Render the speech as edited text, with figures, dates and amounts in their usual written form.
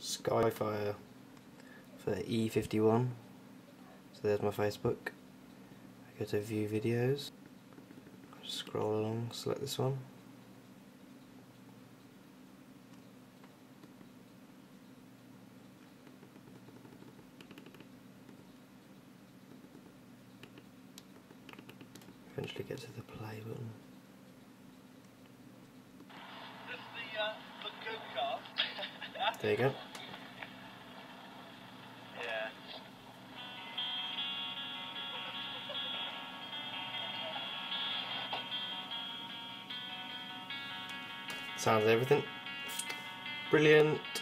Skyfire for E51. So there's my Facebook. I go to view videos, scroll along, select this one. Eventually get to the play button. There you go. Yeah. Sounds everything. Brilliant.